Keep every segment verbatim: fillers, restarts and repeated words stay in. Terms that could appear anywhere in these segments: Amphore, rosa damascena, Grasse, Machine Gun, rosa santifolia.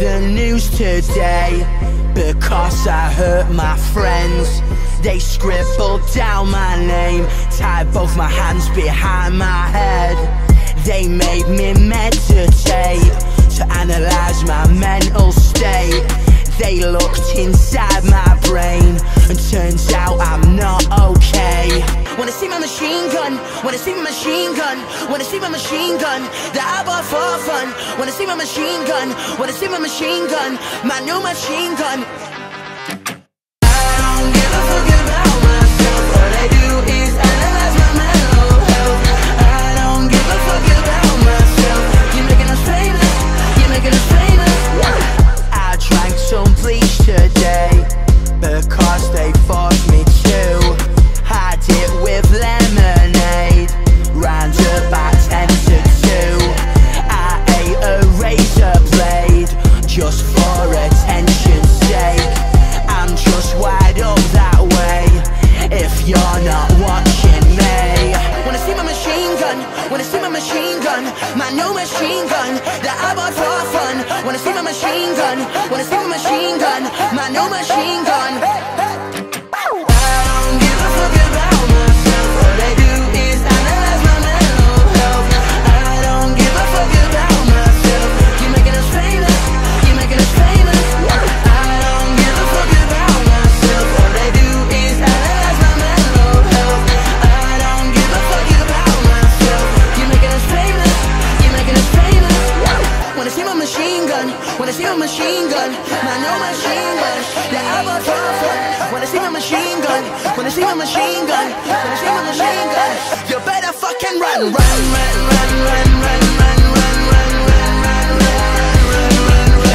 the news today because I hurt my friends. They scribbled down my name, tied both my hands behind my head. They made me meditate to analyze my mental state. They looked inside my brain, and turns out I'm not okay. Wanna see my machine gun? Wanna see my machine gun? Wanna see my machine gun that I bought for fun? Wanna see my machine gun? Wanna see my machine gun? My new machine gun. Because they forced me to. Had it with lemonade, round about ten to two. I ate a razor blade just for attention's sake. I'm just wide up that way if you're not watching me. Wanna see my machine gun? Wanna see my machine gun? My new machine gun that I bought for fun. Wanna see my machine gun? Wanna see my machine gun? My new machine gun. Wanna see my machine gun, my new machine gun that I bought for fun. Wanna see my machine gun, wanna see my machine gun, wanna see my machine gun. You better fucking run, run, run, run, run, run, run, run, run, run, run, run, run, run, run, run,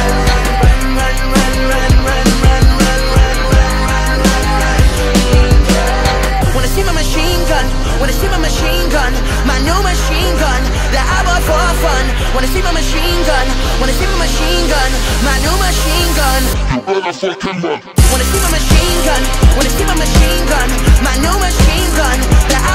run, run, run, run. Wanna see my machine gun, wanna see my machine gun, my new machine gun that I bought for fun. Wanna see my machine gun? Wanna see my machine gun? My new machine gun. You better fucking run. Wanna see my machine gun? Wanna see my machine gun? My new machine gun. That I